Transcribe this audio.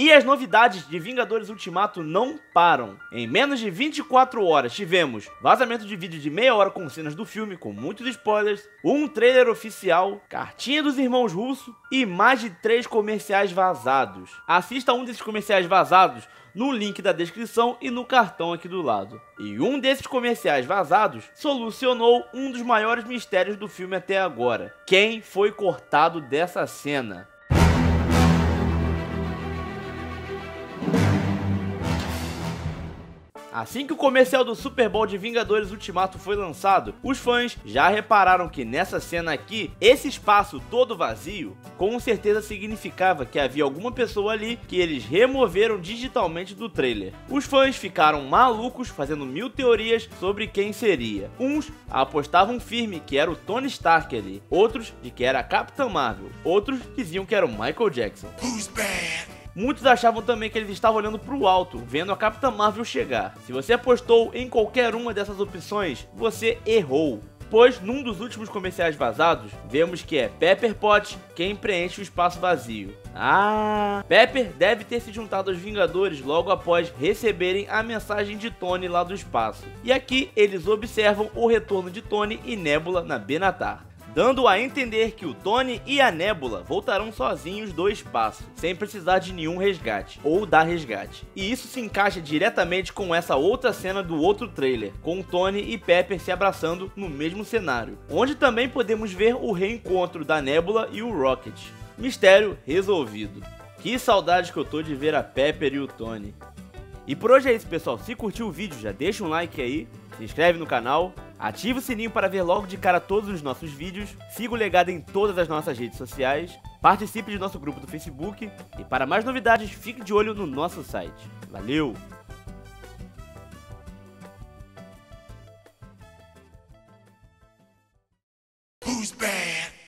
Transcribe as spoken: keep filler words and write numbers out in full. E as novidades de Vingadores Ultimato não param. Em menos de vinte e quatro horas tivemos vazamento de vídeo de meia hora com cenas do filme, com muitos spoilers, um trailer oficial, cartinha dos irmãos Russo e mais de três comerciais vazados. Assista um desses comerciais vazados no link da descrição e no cartão aqui do lado. E um desses comerciais vazados solucionou um dos maiores mistérios do filme até agora. Quem foi cortado dessa cena? Assim que o comercial do Super Bowl de Vingadores Ultimato foi lançado, os fãs já repararam que nessa cena aqui, esse espaço todo vazio, com certeza significava que havia alguma pessoa ali que eles removeram digitalmente do trailer. Os fãs ficaram malucos fazendo mil teorias sobre quem seria. Uns apostavam firme que era o Tony Stark ali, outros de que era a Capitã Marvel, outros diziam que era o Michael Jackson. Who's bad? Muitos achavam também que eles estavam olhando para o alto, vendo a Capitã Marvel chegar. Se você apostou em qualquer uma dessas opções, você errou. Pois, num dos últimos comerciais vazados, vemos que é Pepper Potts quem preenche o espaço vazio. Ah! Pepper deve ter se juntado aos Vingadores logo após receberem a mensagem de Tony lá do espaço. E aqui eles observam o retorno de Tony e Nebula na Benatar, dando a entender que o Tony e a Nebula voltarão sozinhos do espaço, sem precisar de nenhum resgate, ou dar resgate. E isso se encaixa diretamente com essa outra cena do outro trailer, com Tony e Pepper se abraçando no mesmo cenário, onde também podemos ver o reencontro da Nebula e o Rocket. Mistério resolvido. Que saudades que eu tô de ver a Pepper e o Tony. E por hoje é isso, pessoal. Se curtiu o vídeo, já deixa um like aí, se inscreve no canal, ative o sininho para ver logo de cara todos os nossos vídeos, siga o Legado em todas as nossas redes sociais, participe de nosso grupo do Facebook e para mais novidades, fique de olho no nosso site. Valeu!